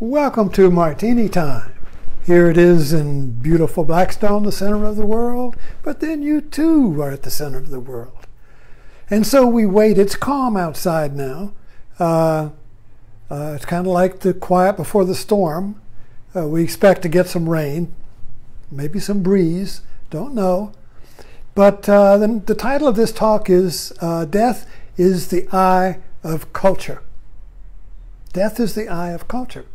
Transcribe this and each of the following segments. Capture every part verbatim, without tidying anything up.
Welcome to Martini Time. Here it is in beautiful Blackstone, the center of the world, but then you too are at the center of the world. And so we wait. It's calm outside now. Uh, uh, it's kind of like the quiet before the storm. Uh, we expect to get some rain, maybe some breeze, don't know. But uh, the, the title of this talk is uh, Death is the Eye of Culture. Death is the Eye of Culture.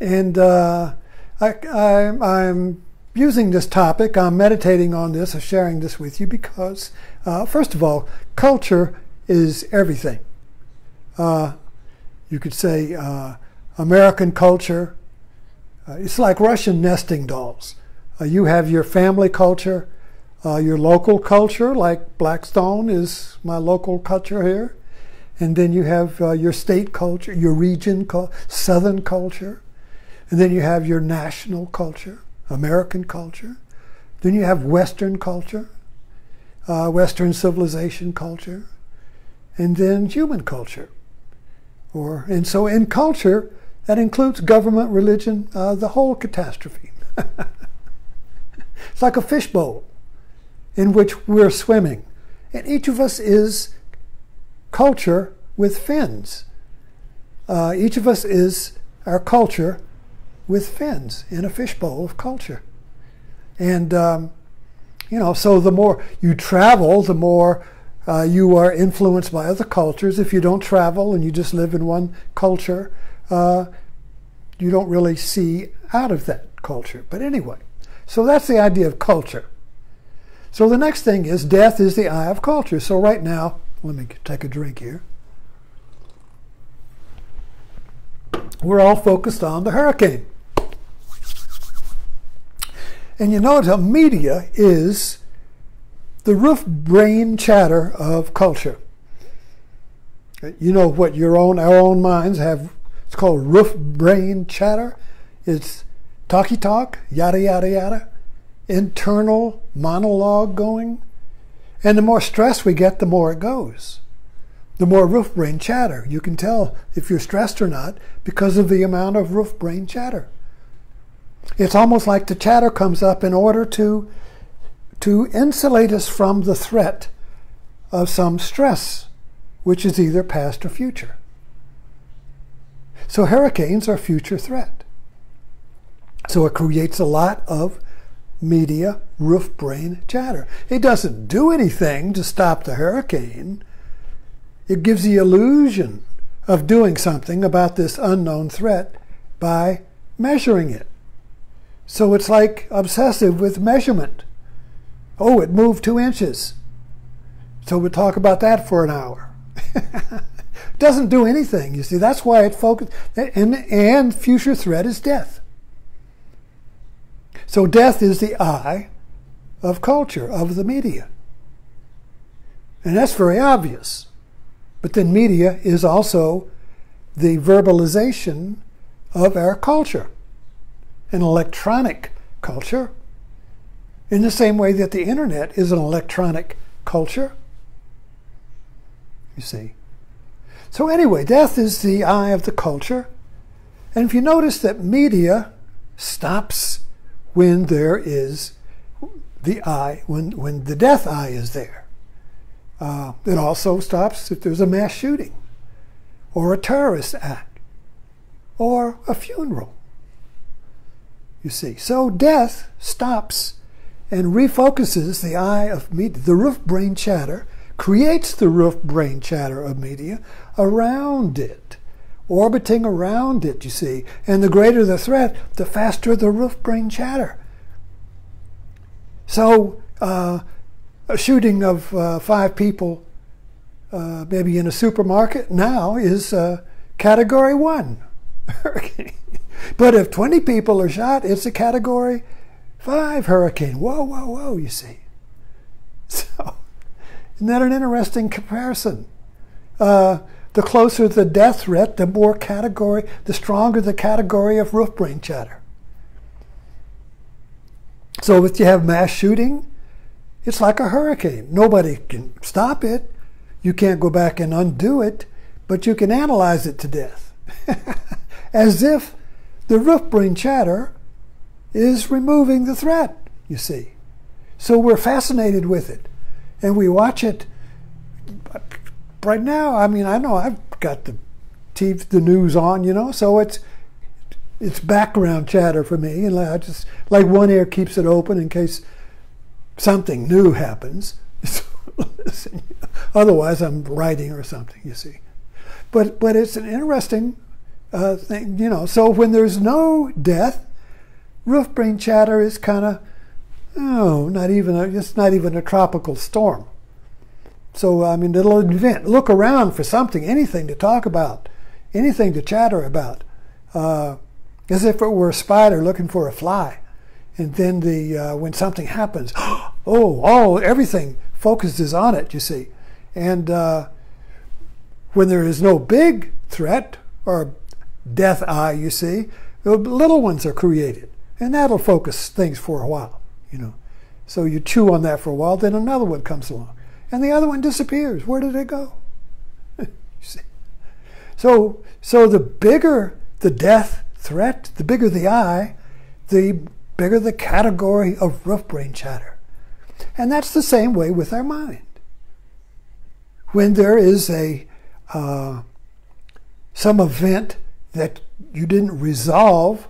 And uh, I, I, I'm using this topic, I'm meditating on this, I'm sharing this with you because, uh, first of all, culture is everything. Uh, you could say uh, American culture, uh, it's like Russian nesting dolls. Uh, you have your family culture, uh, your local culture, like Blackstone is my local culture here. And then you have uh, your state culture, your region, Southern culture. And then you have your national culture, American culture. Then you have Western culture, uh, Western civilization culture, and then human culture. Or, and so in culture, that includes government, religion, uh, the whole catastrophe. It's like a fishbowl in which we're swimming. And each of us is culture with fins. Uh, each of us is our culture with fins in a fishbowl of culture. And, um, you know, so the more you travel, the more uh, you are influenced by other cultures. If you don't travel and you just live in one culture, uh, you don't really see out of that culture. But anyway, so that's the idea of culture. So the next thing is death is the eye of culture. So right now, let me take a drink here. We're all focused on the hurricane. And you know, the media is the roof brain chatter of culture. You know what your own, our own minds have, it's called roof brain chatter. It's talky talk, yada, yada, yada, internal monologue going. And the more stress we get, the more it goes. The more roof brain chatter. You can tell if you're stressed or not because of the amount of roof brain chatter. It's almost like the chatter comes up in order to, to insulate us from the threat of some stress, which is either past or future. So hurricanes are a future threat. So it creates a lot of media roof brain chatter. It doesn't do anything to stop the hurricane. It gives the illusion of doing something about this unknown threat by measuring it. So it's like obsessive with measurement. Oh, it moved two inches. So we'll talk about that for an hour. It doesn't do anything, you see. That's why it focuses. And, and future threat is death. So death is the eye of culture, of the media. And that's very obvious. But then media is also the verbalization of our culture, an electronic culture, in the same way that the internet is an electronic culture, you see. So anyway, death is the eye of the culture. And if you notice that media stops when there is the eye, when, when the death eye is there. Uh, it also stops if there's a mass shooting, or a terrorist act, or a funeral, you see. So death stops and refocuses the eye of media. The roof brain chatter creates the roof brain chatter of media around it, orbiting around it, you see. And the greater the threat, the faster the roof brain chatter. So uh, a shooting of uh, five people, uh, maybe in a supermarket, now is uh, category one hurricane. But if twenty people are shot, it's a category five hurricane. Whoa, whoa, whoa, you see. So, isn't that an interesting comparison? Uh, The closer the death threat, the more category, the stronger the category of roof brain chatter. So if you have mass shooting, it's like a hurricane. Nobody can stop it. You can't go back and undo it, but you can analyze it to death. as if the roof-brain chatter is removing the threat, you see. So we're fascinated with it, and we watch it right now. I mean, I know I've got the T V, the news on, you know, so it's it's background chatter for me, and I just, like, one ear keeps it open in case something new happens. Otherwise, I'm writing or something, you see. But but it's an interesting uh, thing, you know. So when there's no death, roof-brain chatter is kind of, oh, not even a, it's not even a tropical storm. So, I mean, it'll invent, look around for something, anything to talk about, anything to chatter about, uh, as if it were a spider looking for a fly. And then the uh, when something happens, oh, oh, everything focuses on it, you see. And uh, when there is no big threat or death eye, you see, the little ones are created. And that'll focus things for a while, you know. So you chew on that for a while, then another one comes along. And the other one disappears. Where did it go? You see. So, so the bigger the death threat, the bigger the eye, the bigger the category of roof-brain chatter. And that's the same way with our mind. When there is a uh, some event that you didn't resolve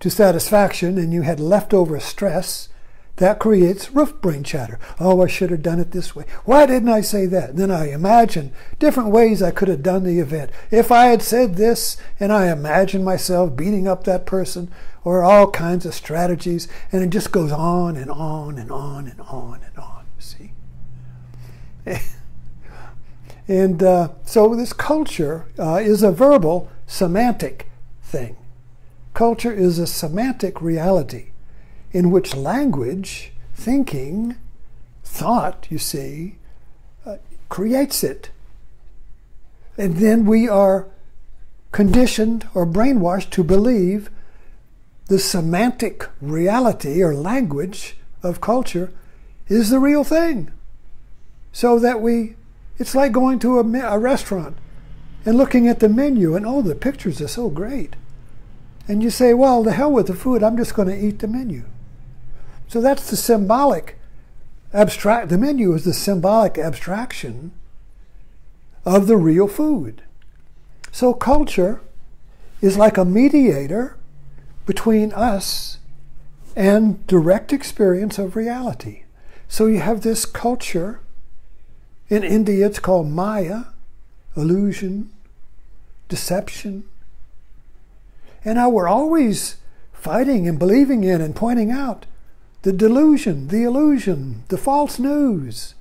to satisfaction and you had leftover stress, that creates roof-brain chatter. Oh, I should have done it this way. Why didn't I say that? Then I imagine different ways I could have done the event. If I had said this, and I imagine myself beating up that person, or all kinds of strategies, and it just goes on and on and on and on and on, see? And uh, so this culture uh, is a verbal, semantic thing. Culture is a semantic reality in which language, thinking, thought, you see, uh, creates it. And then we are conditioned or brainwashed to believe the semantic reality or language of culture is the real thing. So that we, it's like going to a, a restaurant and looking at the menu and, oh, the pictures are so great. And you say, well, the hell with the food, I'm just going to eat the menu. So that's the symbolic abstract, the menu is the symbolic abstraction of the real food. So culture is like a mediator between us and direct experience of reality. So you have this culture, in India it's called Maya, illusion, deception. And now we're always fighting and believing in and pointing out the delusion, the illusion, the false news.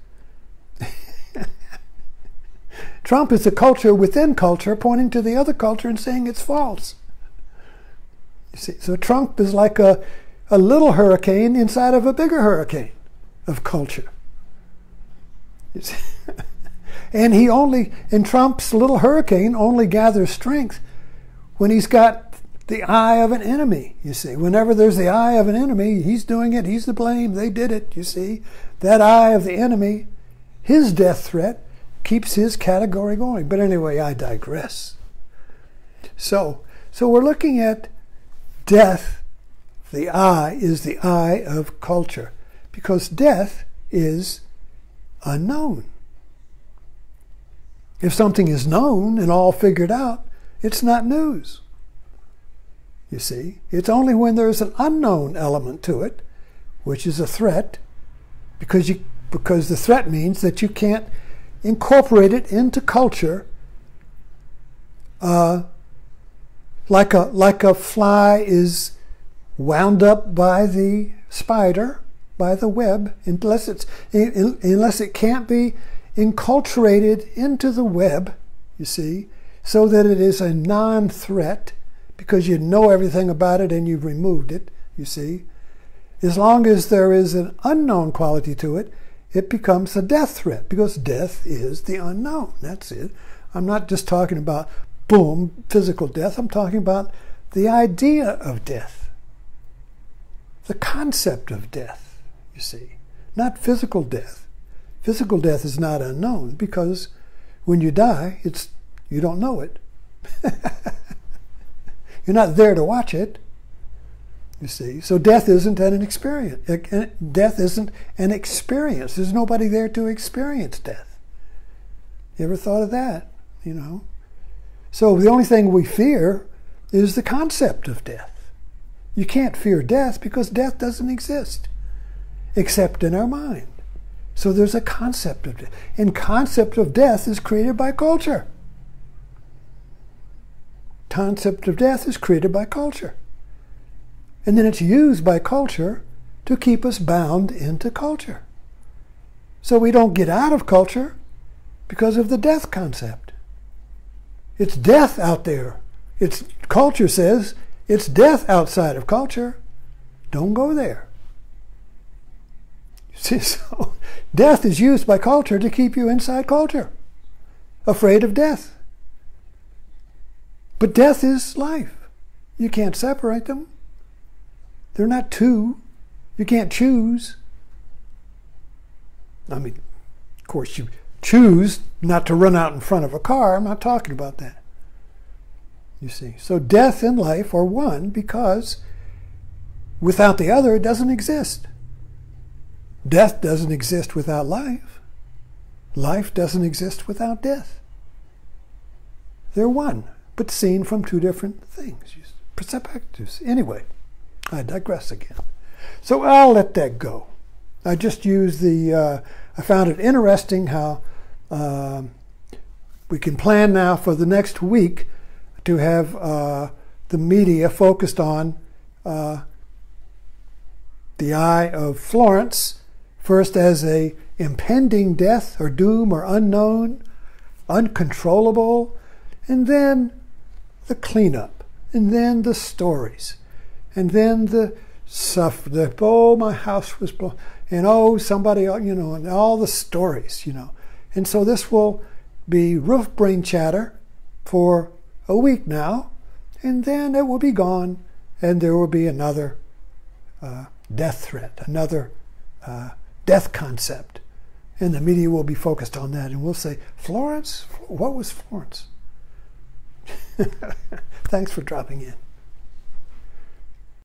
Trump is the culture within culture, pointing to the other culture and saying it's false. You see, so Trump is like a, a little hurricane inside of a bigger hurricane of culture. You see? And he only, in Trump's little hurricane, only gathers strength when he's got the eye of an enemy, you see. Whenever there's the eye of an enemy, he's doing it, he's to blame, they did it, you see. That eye of the enemy, his death threat, keeps his category going. But anyway, I digress. So, so we're looking at death. The eye is the eye of culture, because death is unknown. If something is known and all figured out, it's not news. You see, it's only when there's an unknown element to it, which is a threat, because, you, because the threat means that you can't incorporate it into culture uh, like, a, like a fly is wound up by the spider, by the web, unless, it's, in, unless it can't be enculturated into the web, you see, so that it is a non-threat, because you know everything about it and you've removed it, you see. As long as there is an unknown quality to it, it becomes a death threat, because death is the unknown. That's it. I'm not just talking about, boom, physical death. I'm talking about the idea of death, the concept of death, you see, not physical death. Physical death is not unknown, because when you die, it's, you don't know it. You're not there to watch it, you see. So death isn't an experience. Death isn't an experience. There's nobody there to experience death. You ever thought of that? You know. So the only thing we fear is the concept of death. You can't fear death because death doesn't exist, except in our mind. So there's a concept of death. And concept of death is created by culture. Concept of death is created by culture. And then it's used by culture to keep us bound into culture. So we don't get out of culture because of the death concept. It's death out there. It's, culture says it's death outside of culture. Don't go there. See, so death is used by culture to keep you inside culture, afraid of death. But death is life. You can't separate them. They're not two. You can't choose. I mean, of course, you choose not to run out in front of a car. I'm not talking about that. You see, so death and life are one because without the other, it doesn't exist. Death doesn't exist without life. Life doesn't exist without death. They're one, but seen from two different things, perspectives. Anyway, I digress again. So I'll let that go. I just used the, uh, I found it interesting how uh, we can plan now for the next week to have uh, the media focused on uh, the Eye of Florence, first as a impending death or doom or unknown, uncontrollable, and then the cleanup, and then the stories, and then the stuff, the, oh, my house was blown, and oh, somebody, you know, and all the stories, you know. And so this will be roof brain chatter for a week now, and then it will be gone, and there will be another uh, death threat, another uh, death concept. And the media will be focused on that, and we'll say, Florence? What was Florence? Thanks for dropping in.